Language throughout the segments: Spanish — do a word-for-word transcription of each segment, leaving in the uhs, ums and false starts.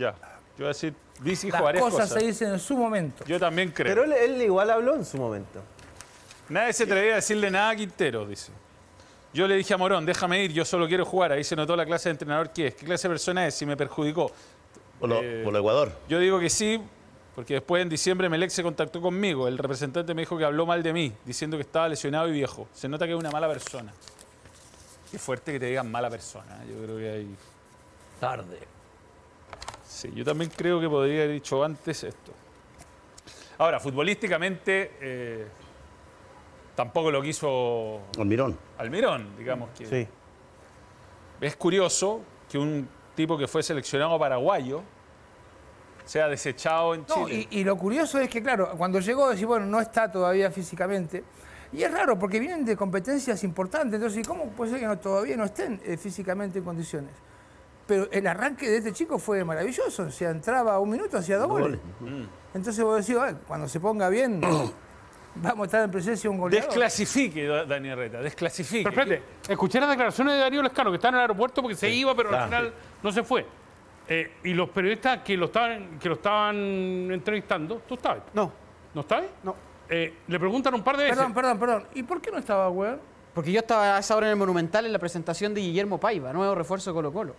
Ya. Yo voy a decir, dice hijo varias cosas. Las cosas se dicen en su momento. Yo también creo. Pero él, él igual habló en su momento. Nadie se atrevía a decirle nada a Quintero, dice. Yo le dije a Morón, déjame ir, yo solo quiero jugar. Ahí se notó la clase de entrenador que es. ¿Qué clase de persona es? Si me perjudicó. Por lo, eh, por lo Ecuador. Yo digo que sí, porque después en diciembre Emelec se contactó conmigo. El representante me dijo que habló mal de mí, diciendo que estaba lesionado y viejo. Se nota que es una mala persona. Qué fuerte que te digan mala persona. Yo creo que hay... Tarde. Sí, yo también creo que podría haber dicho antes esto. Ahora, futbolísticamente... Eh... Tampoco lo quiso... Almirón. Almirón, digamos que... Sí. Es curioso que un tipo que fue seleccionado paraguayo sea desechado en no, Chile. Y, y lo curioso es que, claro, cuando llegó, decís, bueno, no está todavía físicamente. Y es raro, porque vienen de competencias importantes. Entonces, ¿cómo puede ser que no, todavía no estén eh, físicamente en condiciones? Pero el arranque de este chico fue maravilloso. O sea, entraba un minuto, hacía dos goles. goles. Mm. Entonces vos decís, ah, cuando se ponga bien... Vamos a estar en presencia de un goleador. Desclasifique, Dani Herreta, desclasifique. Pero espérate, escuché las declaraciones de Darío Lezcano, que estaba en el aeropuerto porque se sí, iba, pero claro, al final sí. no se fue. Eh, y los periodistas que lo estaban, que lo estaban entrevistando, ¿tú estabas? No. ¿No estabas? No. Eh, le preguntan un par de veces. Perdón, perdón, perdón. ¿Y por qué no estaba, güey? Porque yo estaba a esa hora en el Monumental en la presentación de Guillermo Paiva, nuevo refuerzo de Colo-Colo.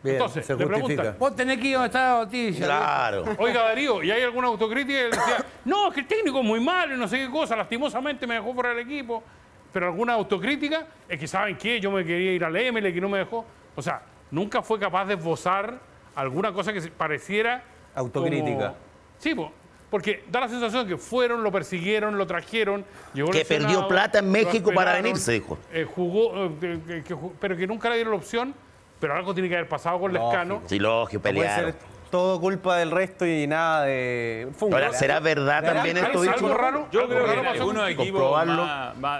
Bien, entonces, se le preguntan, vos tenés que ir donde está la noticia. Claro. Oiga, Darío, ¿y hay alguna autocrítica? Él decía, no, es que el técnico es muy malo y no sé qué cosa, lastimosamente me dejó fuera del equipo. Pero alguna autocrítica es que, ¿saben qué? Yo me quería ir al Emelec que no me dejó. O sea, nunca fue capaz de esbozar alguna cosa que pareciera... Autocrítica. Como... Sí, pues. Porque da la sensación de que fueron, lo persiguieron, lo trajeron... Llegó que perdió plata en México para venirse, dijo. Eh, jugó, eh, eh, que jugó, pero que nunca le dieron la opción... Pero algo tiene que haber pasado con Lezcano. Sí, lógico, pelear. Puede ser todo culpa del resto y nada de... Ahora, ¿será verdad también esto dicho? ¿Algo raro? Yo creo que algunos equipos...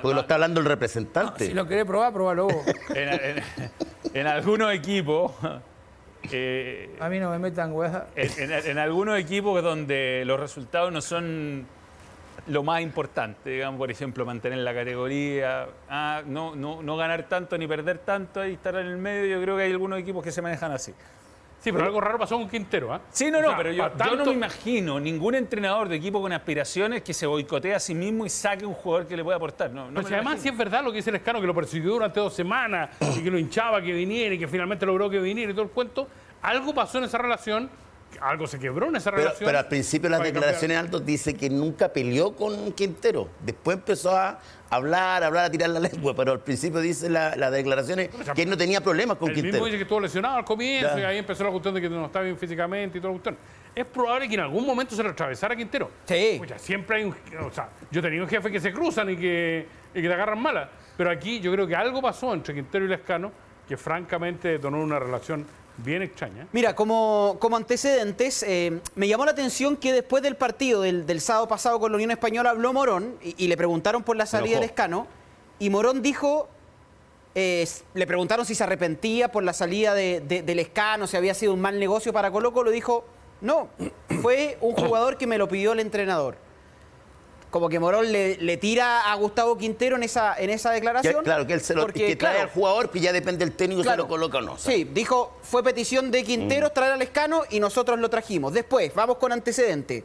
Porque lo está hablando el representante. Si lo querés probar, probalo vos. en, en, en algunos equipos... Eh, A mí no me metan, weá. En, en, en algunos equipos donde los resultados no son lo más importante. Digamos, por ejemplo, mantener la categoría, ah, no, no, no ganar tanto ni perder tanto y estar en el medio. Yo creo que hay algunos equipos que se manejan así. Sí, pero, pero algo raro pasó con Quintero, ¿eh? Sí, no, o sea, no, pero yo, tanto... yo no me imagino ningún entrenador de equipo con aspiraciones que se boicotee a sí mismo y saque un jugador que le pueda aportar. No, no pero si además, si es verdad lo que dice Lezcano, que lo persiguió durante dos semanas y que lo hinchaba que viniera y que finalmente logró que viniera y todo el cuento, algo pasó en esa relación. Algo se quebró en esa pero, relación. Pero al principio las declaraciones altas dice que nunca peleó con Quintero. Después empezó a hablar, a hablar, a tirar la lengua. Pero al principio dice la, las declaraciones o sea, que él no tenía problemas con el Quintero. El mismo dice que estuvo lesionado al comienzo ya. Y ahí empezó la cuestión de que no estaba bien físicamente y todo lo cuestión. Es probable que en algún momento se lo atravesara Quintero. Sí. O sea, siempre hay un... O sea, yo he tenido jefes que se cruzan y que, y que te agarran malas. Pero aquí yo creo que algo pasó entre Quintero y Lezcano que francamente detonó una relación... Bien extraña. Mira, como, como antecedentes, eh, me llamó la atención que después del partido del, del sábado pasado con la Unión Española habló Morón y, y le preguntaron por la salida de Lezcano y Morón dijo, eh, le preguntaron si se arrepentía por la salida de, de, de Lezcano, si había sido un mal negocio para Colo-Colo, dijo, no, fue un jugador que me lo pidió el entrenador. Como que Morón le, le tira a Gustavo Quintero en esa, en esa declaración. Que, claro, que él se lo porque, que trae claro, al jugador, que ya depende del técnico claro, se lo coloca o no. O sea. Sí, dijo, fue petición de Quintero mm. traer a Lezcano y nosotros lo trajimos. Después, vamos con antecedente.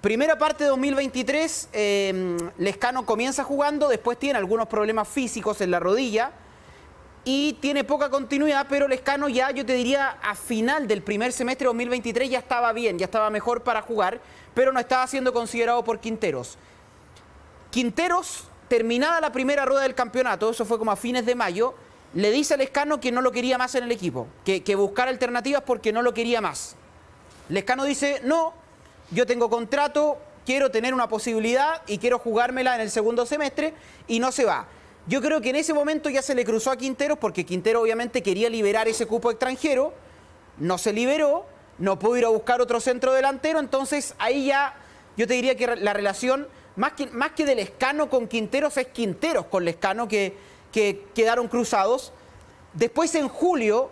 Primera parte de dos mil veintitrés, eh, Lezcano comienza jugando, después tiene algunos problemas físicos en la rodilla y tiene poca continuidad, pero Lezcano ya, yo te diría, a final del primer semestre de dos mil veintitrés ya estaba bien, ya estaba mejor para jugar, pero no estaba siendo considerado por Quinteros. Quinteros, terminada la primera rueda del campeonato, eso fue como a fines de mayo, le dice a Lezcano que no lo quería más en el equipo, que, que buscara alternativas porque no lo quería más. Lezcano dice, no, yo tengo contrato, quiero tener una posibilidad y quiero jugármela en el segundo semestre y no se va. Yo creo que en ese momento ya se le cruzó a Quinteros porque Quintero obviamente quería liberar ese cupo extranjero, no se liberó, no pudo ir a buscar otro centro delantero, entonces ahí ya yo te diría que la relación... Más que, más que de Lezcano con Quinteros, es Quinteros con Lezcano que, que quedaron cruzados. Después, en julio,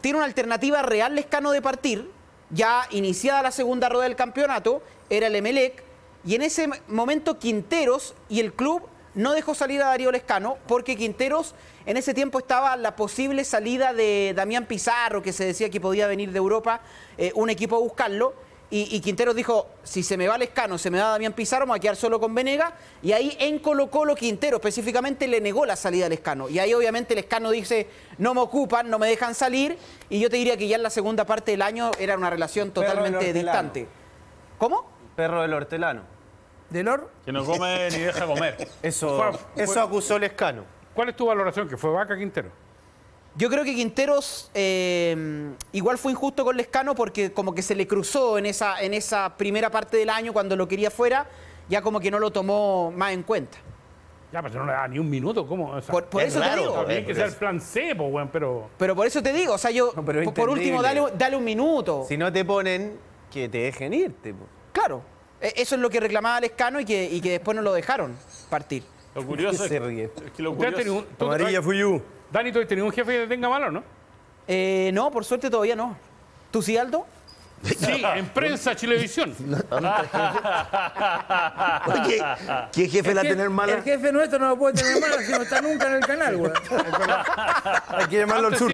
tiene una alternativa real Lezcano de partir, ya iniciada la segunda rueda del campeonato, era el Emelec, y en ese momento Quinteros y el club no dejó salir a Darío Lezcano porque Quinteros En ese tiempo estaba la posible salida de Damián Pizarro, que se decía que podía venir de Europa, eh, un equipo a buscarlo, y, y Quintero dijo, si se me va Lezcano, se me va Damián Pizarro, me voy a quedar solo con Venega, y ahí en Colo-Colo Quintero específicamente le negó la salida a Lezcano, y ahí obviamente Lezcano dice, no me ocupan, no me dejan salir, y yo te diría que ya en la segunda parte del año era una relación totalmente distante. ¿Cómo? Perro del hortelano. ¿Del or? Que no come ni deja comer. Eso, eso acusó Lezcano. ¿Cuál es tu valoración? ¿Que fue vaca Quintero? Yo creo que Quinteros eh, igual fue injusto con Lezcano porque como que se le cruzó en esa, en esa primera parte del año cuando lo quería fuera, ya como que no lo tomó más en cuenta. Ya, pero no le da ni un minuto, ¿cómo? O sea, por, por es eso raro, te digo. Tiene que ser el plan C, pues, bueno, pero... Pero por eso te digo, o sea, yo... No, por, por último, dale, dale un minuto. Si no te ponen, que te dejen irte, pues. Claro, eso es lo que reclamaba Lezcano y que, y que después no lo dejaron partir. Lo curioso es que... Se ríe. Es que lo curioso... Un, tú, Amarilla fui yo. Dani, ¿tú has tenido un jefe que te tenga malo, no? Eh, no, por suerte todavía no. ¿Tú sí, Aldo? Sí, en prensa, Chilevisión. Oye, ¿qué jefe la tener mala? El jefe nuestro no lo puede tener mala si no está nunca en el canal, güey. Hay que llamarlo al sur.